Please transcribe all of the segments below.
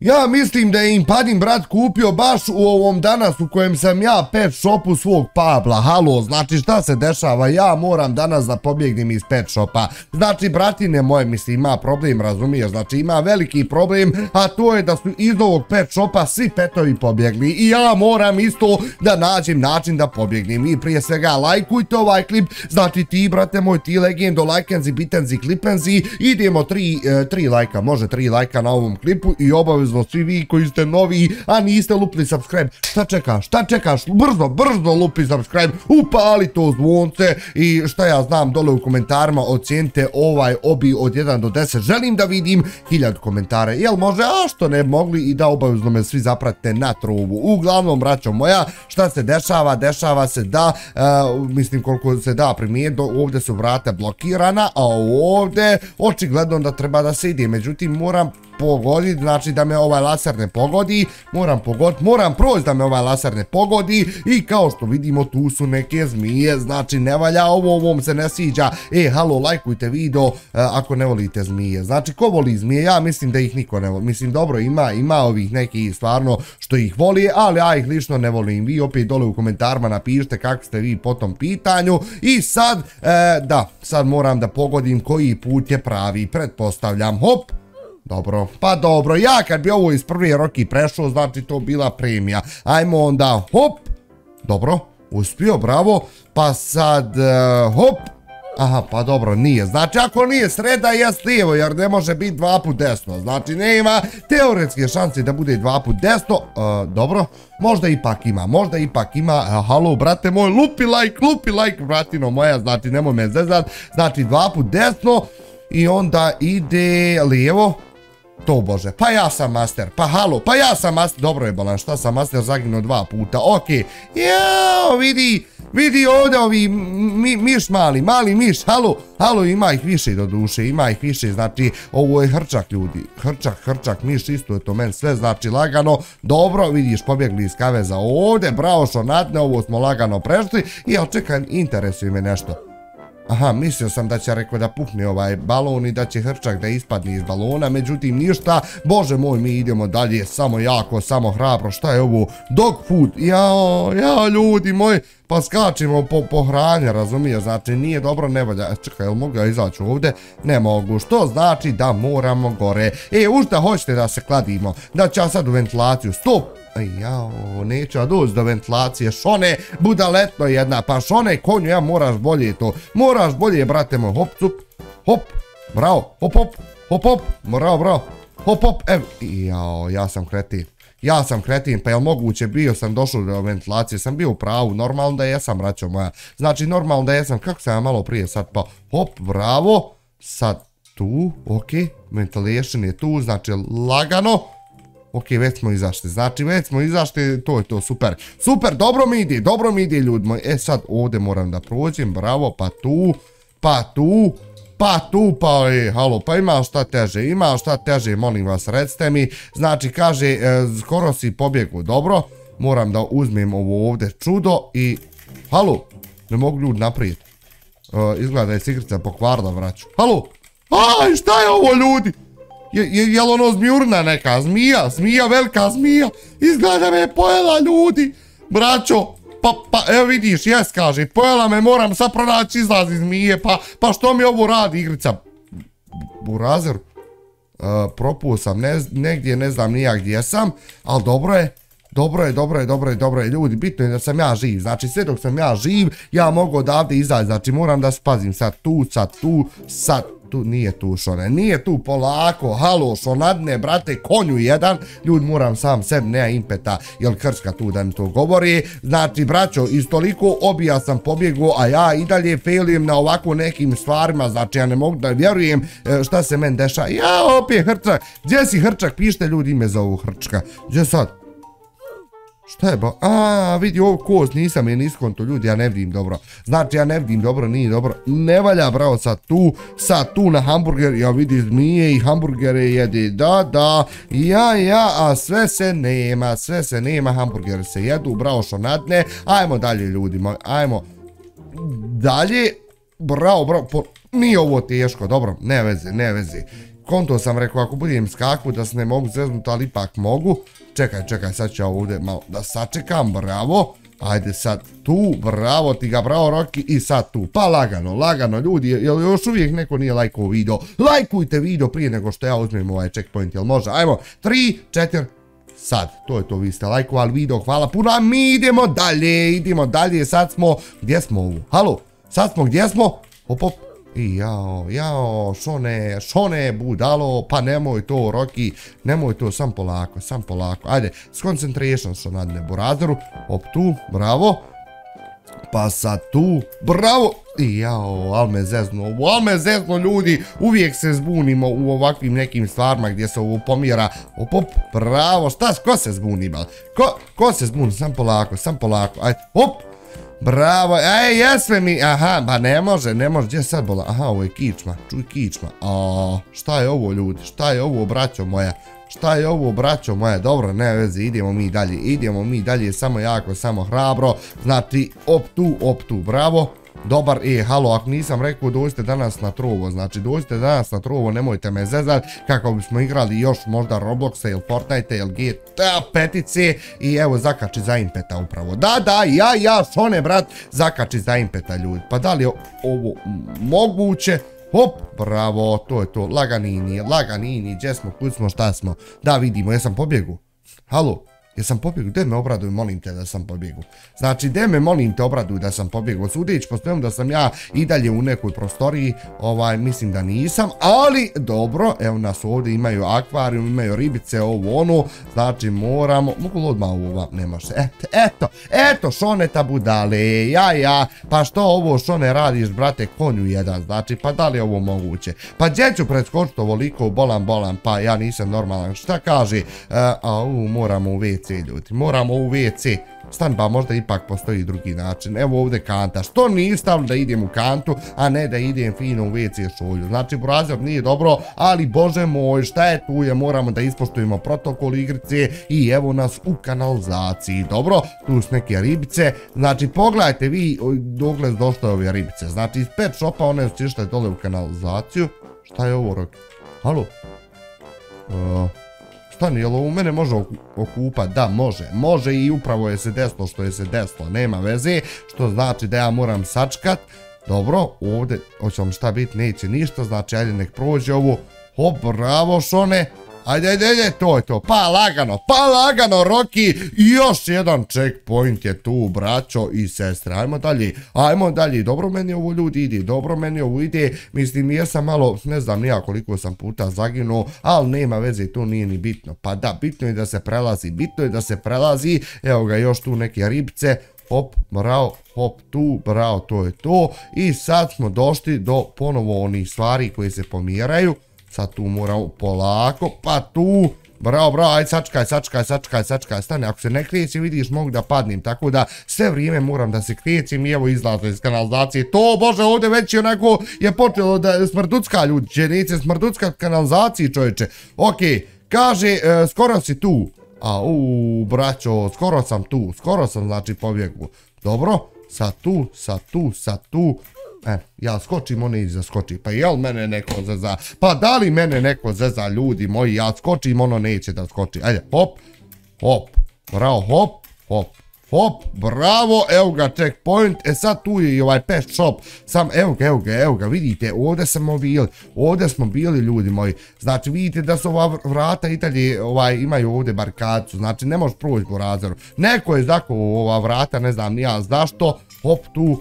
Ja mislim da je Impadin brat kupio baš u ovom danas u kojem sam ja pet shopu svog Pabla. Halo, znači šta se dešava? Ja moram danas da pobjegnem iz pet shopa. Znači, bratine moje, mislim, ima problem, razumiješ? Znači, ima veliki problem, a to je da su iz ovog pet shopa svi petovi pobjegli. I ja moram isto da nađem način da pobjegnem. I prije svega, lajkujte ovaj klip. Znači, ti, brate moj, ti legendo, lajkenzi, bitenzi, klipenzi. Idemo tri lajka, može tri lajka na ovom klipu i obavezno svi vi koji ste novi, a niste lupili subscribe, šta čekaš, brzo lupi subscribe, upali to zvonce i šta ja znam, dole u komentarima ocijenite ovaj obi od 1 do 10, želim da vidim 1000 komentare, jel može, a što ne mogli i da obavezno me svi zapratite na trovu. Uglavnom, braćo moja, šta se dešava, dešava se da, mislim koliko se da primijeti, ovdje su vrata blokirana, a ovdje očigledno da treba da se ide, međutim moram pogoditi, znači da me ovaj laser ne pogodi, moram proći da me ovaj laser ne pogodi i kao što vidimo tu su neke zmije, znači ne valja ovo, ovom se ne sviđa. E, halo, lajkujte video ako ne volite zmije, znači ko voli zmije, ja mislim da ih niko ne voli, mislim dobro ima ovih nekih stvarno što ih voli, ali ja ih lično ne volim. Vi opet dole u komentarima napišite kako ste vi po tom pitanju i sad, da, sad moram da pogodim koji put je pravi, pretpostavljam, hop. Dobro, pa dobro, ja kad bi ovo iz prve roki prešao, znači to bila premija. Ajmo onda, hop, dobro, uspio, bravo, pa sad, hop, aha, pa dobro, nije, znači ako nije sreda, je slijevo, jer ne može biti 2 puta desno, znači nema teoretske šanse da bude 2 puta desno, dobro, možda ipak ima, halo, brate moj, lupi like, bratino moja, znači nemoj me zezat, znači 2 puta desno i onda ide lijevo. To bože, pa ja sam master, pa halo, pa ja sam master, dobro je bolan, šta sam master, zaginuo 2 puta, okej, jao, vidi ovdje ovi miš mali miš, halo, ima ih više do duše, znači, ovo je hrčak ljudi, hrčak, miš, isto je to men sve, znači lagano, dobro, vidiš, pobjegli iz kaveza ovdje, bravo što natne, ovo smo lagano prešli, ja čekam, interesuje me nešto. Aha, mislio sam da će rekao da pukne ovaj balon i da će hrčak da ispadne iz balona, međutim ništa, bože moj, mi idemo dalje, samo jako, samo hrabro, šta je ovo, dog food, jao, ljudi moji, pa skačimo po hranje, razumije, znači nije dobro, ne valja, čekaj, jel mogu ja izaći ovdje, ne mogu, što znači da moramo gore, e, u šta hoćete da se kladimo, da ću ja sad u ventilaciju, stop, jao, neću ja doći do ventilacije, šone, budaletno jedna, pa šone, konju, ja moraš bolje, brate moj, hop, cup, hop, bravo, hop, bravo, hop, evo, jao, ja sam kretin, pa jel moguće, bio sam došao do ventilacije, sam bio u pravu, normalno da jesam, braćo moja, znači normalno da jesam, kako sam ja malo prije sad, pa, hop, bravo, sad tu, okej, ventilation je tu, znači lagano, ok, već smo izašli, to je to, super, dobro mi ide ljudi moji, e sad ovdje moram da prođem, bravo, pa tu, pa je, halo, pa ima šta teže, molim vas, recite mi, znači kaže, skoro si pobjegao, dobro, moram da uzmem ovo ovdje čudo i, halo, ne mogu ljudi naprijed, izgleda da je sigrica pokvarila vraću, halo, aj, šta je ovo ljudi? Jel ono zmijurna neka, zmija, velika zmija, izgleda me je pojela ljudi, braćo, pa evo vidiš, jes kaže, pojela me, moram sad pronaći izlazi zmije, pa što mi ovo radi igrica, burazer, propuo sam negdje, ne znam nija gdje sam, ali dobro je ljudi, bitno je da sam ja živ, znači sve dok sam ja živ, ja mogu odavde izaći, znači moram da spazim sad tu, nije tu šone, nije tu polako, halo šonadne, brate, konju jedan, ljudi moram sam sebi, ne impeta, jel krska tu da mi to govori, znači braćo, iz toliko obija sam pobjegao, a ja i dalje failujem na ovako nekim stvarima, znači ja ne mogu da vjerujem šta se meni deša, ja opet hrčak, gdje si hrčak, pišite ljudi ime za ovu hrčka, gdje sad? Šta je ba? A, vidi ovo kost, nisam je niskonto, ljudi, ja ne vidim dobro, nije dobro, ne valja, bravo, sad tu na hamburger, ja vidi zmije i hamburgere jedi, da, a sve se nema, hamburger se jedu, bravo, što nadne, ajmo dalje, ljudi, ajmo dalje, bravo, nije ovo teško, dobro, ne veze, Konto sam rekao, ako budem skakvu da se ne mogu zeznut, ali ipak mogu. Čekaj, sad ću ja ovdje malo da sačekam, bravo. Ajde sad tu, bravo ti ga, bravo Roki, i sad tu. Pa lagano ljudi, jel još uvijek neko nije lajkao video? Lajkujte video prije nego što ja uzmem ovaj checkpoint, jel može? Ajmo, 3, 4, sad, to je to, vi ste lajkovali video, hvala puno, a mi idemo dalje, sad smo, gdje smo ovo? Halo, sad smo, gdje smo? Hop, i jao, šone, budalo, pa nemoj to, Roki, nemoj to, sam polako, ajde, skoncentration sam na Neburazeru, op tu, bravo, pa sad tu, bravo, i jao, al me zezno, ljudi, uvijek se zbunimo u ovakvim nekim stvarima gdje se ovo pomjera, op, bravo, šta, ko se zbuni, bal, ko se zbuni, sam polako, ajde, op, bravo, ej, jesme mi, aha, ba ne može, gdje sad bola, aha, ovo je kičma, čuj kičma, šta je ovo ljudi, šta je ovo braćo moja, dobro, ne vezi, idemo mi dalje, samo hrabro, znači, op tu, bravo, dobar, halo, ako nisam rekao, dođite danas na trovo, nemojte me zezat, kako bismo igrali još možda Robloxa ili Fortnite ili GTA 5 i evo zakači za Impeta upravo, da, ja, Šone brat, zakači za Impeta ljudi, pa da li je ovo moguće? Hop, bravo, to je to, laganini, gdje smo, kud smo, šta smo, da vidimo, jesam pobjegu, gdje me obraduju, molim te da sam pobjegu. Znači, gdje me molim te obraduju da sam pobjegu. Sudeći po svemu da sam ja i dalje u nekoj prostoriji, mislim da nisam, ali dobro, evo nas ovdje imaju akvarijum, imaju ribice, ovo ono, znači moramo, mogu odmah ovo, nema se, eto, Šoneta budale, ja, pa što ovo Šone radiš, brate, konju jedan, znači, pa da li je ovo moguće? Pa gdje ću preskočiti ovoliko, bolan, pa ja nisam normalan, šta kaže, moramo uvijek, ljudi, moramo u WC, stan, ba možda ipak postoji drugi način, evo ovdje kanta, što nije stavljeno da idem u kantu, a ne da idem fino u WC šolju, znači burazor nije dobro, ali bože moj, šta je tu je, moramo da ispoštujemo protokol igrice i evo nas u kanalizaciji, dobro, tu su neke ribice, znači pogledajte vi, dogled došle ove ribice, znači iz pet šopa one su išle dole u kanalizaciju, šta je ovo Roki, halo, stani, jel ovo mene može okupat? Da, može i upravo je se desilo što je se desilo, nema veze, što znači da ja moram sačkat, dobro, ovdje, hoće vam šta biti, neće ništa, znači ajde nek prođe ovo, hop, bravo Šone, ajde, to je to, pa lagano Roki, još jedan checkpoint je tu, braćo i sestre, ajmo dalje, dobro meni ovo ide, mislim jesam malo, ne znam nija koliko sam puta zaginuo, ali nema veze, to nije ni bitno, pa da, bitno je da se prelazi, evo ga još tu neke ribce, hop, bravo, hop tu, bravo, to je to, i sad smo došli do ponovo onih stvari koje se pomjeraju. Sad tu moramo polako, pa tu, bravo, ajde sačkaj, stane, ako se ne krećem vidiš mogu da padnem, tako da sve vrijeme moram da se krećem i evo izlazno iz kanalizacije, to bože ovdje već i onako je počelo da smrducka ljudi, dženice smrducka kanalizaciji čovječe, okej, kaže skoro si tu, braćo, skoro sam znači pobjegu, dobro, sad tu, ja skočim, on neće da skoči, pa jel mene neko zeza, pa da li mene neko zeza ljudi moji, ja skočim, ono neće da skoči, ajde, hop, bravo, hop, bravo, evo ga checkpoint, e sad tu je i ovaj pet shop, sam, evo ga, vidite, ovdje smo bili ljudi moji, znači vidite da su ova vrata i dalje, imaju ovdje barkacu, znači ne možeš proći po razoru, neko je zakovo ova vrata, ne znam ni ja zašto, hop tu,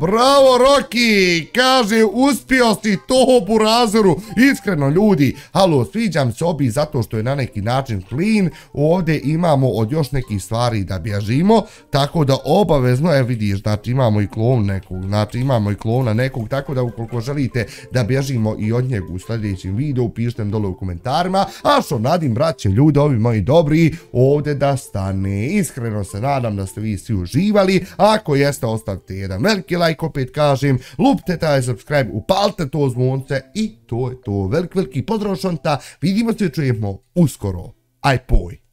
bravo Roki, kaže uspio si to burazeru, iskreno ljudi, halo, sviđam se obi zato što je na neki način clean, ovdje imamo od još nekih stvari da bježimo, tako da obavezno, vidiš, znači imamo i klona nekog, tako da ukoliko želite da bježimo i od njega u sljedećem videu, pišite dole u komentarima, a što nadim braće ljudi, ovi moji dobri, ovdje da stane, iskreno se nadam da ste vi svi uživali, ako jeste ostavite jedan veliki like, opet kažem, lupte taj subscribe, upalite to zvonce i to je to, veliki pozdrav Šonta, vidimo se, čujemo uskoro, aj poj!